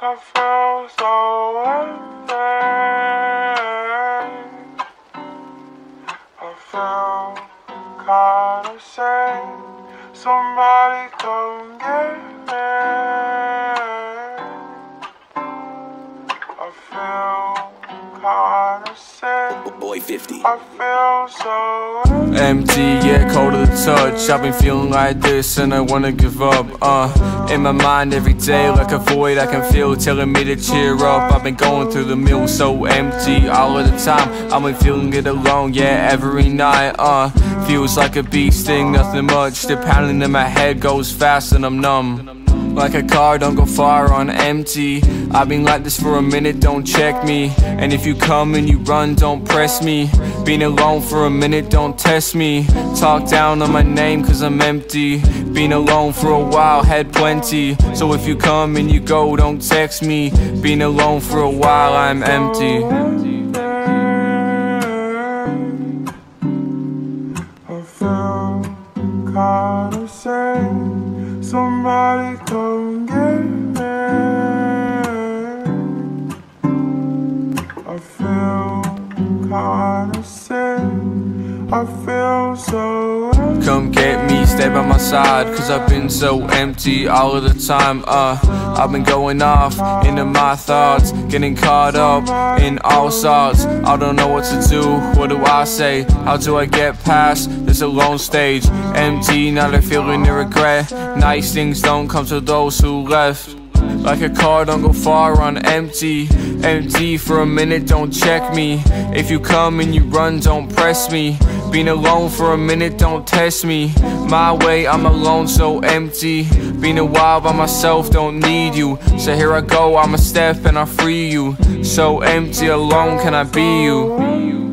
I feel so empty. I feel kinda sad. Somebody come get me. I feel kinda sad. Boy 50. I feel so empty, yeah, cold to the touch. I've been feeling like this and I wanna give up, in my mind every day, like a void I can feel, telling me to cheer up. I've been going through the mill, so empty all of the time. I've been feeling it alone, yeah, every night, feels like a bee sting, nothing much. The pounding in my head goes fast and I'm numb, like a car, don't go far on empty. I've been like this for a minute, don't check me. And if you come and you run, don't press me. Being alone for a minute, don't test me. Talk down on my name cause I'm empty. Being alone for a while, had plenty. So if you come and you go, don't text me. Being alone for a while, I'm empty. I feel kinda sad. Somebody come get me. I feel kinda sad. I feel so empty. Come get me, stay by my side, cause I've been so empty all of the time, I've been going off into my thoughts, getting caught up in all sorts. I don't know what to do, what do I say? How do I get past this alone stage? Empty, now they're feeling the regret. Nice things don't come to those who left. Like a car, don't go far on empty. Empty for a minute, don't check me. If you come and you run, don't press me. Being alone for a minute, don't test me. My way, I'm alone, so empty. Being a while by myself, don't need you. So here I go, I'm a step and I free you. So empty, alone, can I be you?